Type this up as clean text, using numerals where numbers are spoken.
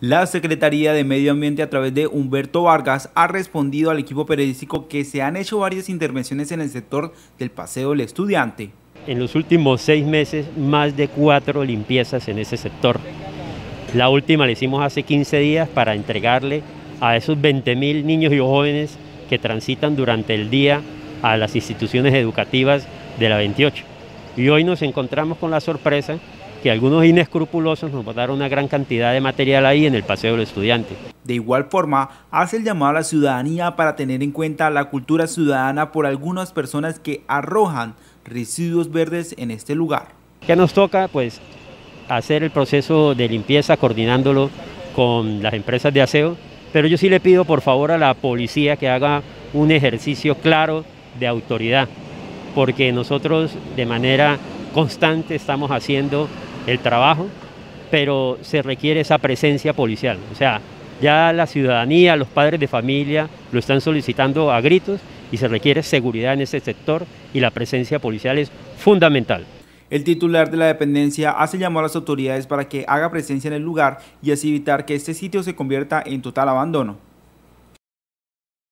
La Secretaría de Medio Ambiente, a través de Humberto Vargas, ha respondido al equipo periodístico que se han hecho varias intervenciones en el sector del Paseo del Estudiante. En los últimos 6 meses, más de 4 limpiezas en ese sector. La última la hicimos hace 15 días para entregarle a esos 20.000 niños y jóvenes que transitan durante el día a las instituciones educativas de la 28. Y hoy nos encontramos con la sorpresa que algunos inescrupulosos nos botaron una gran cantidad de material ahí en el Paseo del Estudiante. De igual forma, hace el llamado a la ciudadanía para tener en cuenta la cultura ciudadana por algunas personas que arrojan residuos verdes en este lugar. ¿Qué nos toca? Pues hacer el proceso de limpieza coordinándolo con las empresas de aseo, pero yo sí le pido por favor a la policía que haga un ejercicio claro de autoridad, porque nosotros de manera constante estamos haciendo el trabajo, pero se requiere esa presencia policial. O sea, ya la ciudadanía, los padres de familia lo están solicitando a gritos y se requiere seguridad en ese sector y la presencia policial es fundamental. El titular de la dependencia hace llamar a las autoridades para que haga presencia en el lugar y así evitar que este sitio se convierta en total abandono.